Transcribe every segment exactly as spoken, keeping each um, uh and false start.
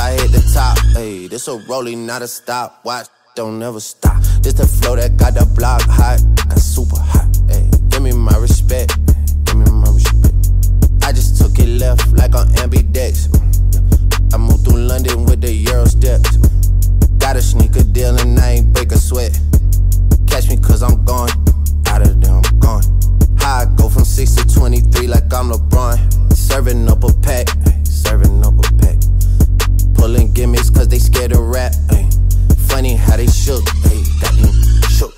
I hit the top. Hey, this a rolling, not a stop. Watch, don't ever stop. This the flow that got the block hot and super hot. Hey, give me my respect. Give me my respect. I just took it left like on ambidex. I moved through London with the Euro steps. Got a sneaker deal and I ain't break a sweat. Catch me cause I'm gone. Out of there, I'm gone. High, I go from six to twenty-three like I'm LeBron. Serving up a pack. Serving up a pack. Pulling gimmicks cause they scared of rap. Ay. Funny how they shook. Ay. Got me shook.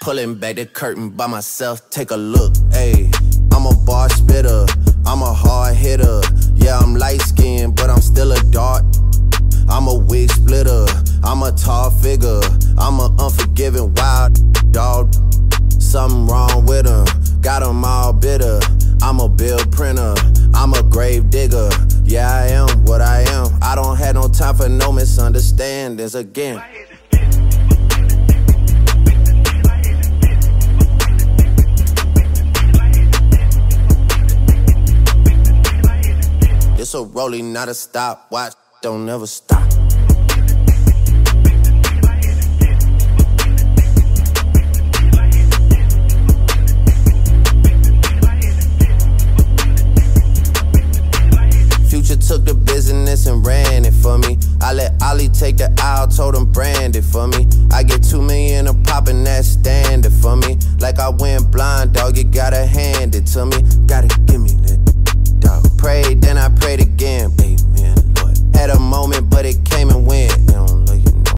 Pulling back the curtain by myself. Take a look. Ay. I'm a bar spitter. I'm a hard hitter. Yeah, I'm light skinned, but I'm still a dart. I'm a wig splitter. I'm a tall figure. I'm an unforgiving wild dog. Something wrong with him. Got him all bitter. I'm a bill printer. I'm a grave digger. Yeah, I am what I am. I don't have no time for no misunderstandings again. It's a rolling, not a stop. Watch, don't ever stop. Took the business and ran it for me. I let Ollie take the aisle, told him brand it for me. I get two million a pop and that's standard for me. Like I went blind, dog, you gotta hand it to me. Gotta give me that, dog. Prayed, then I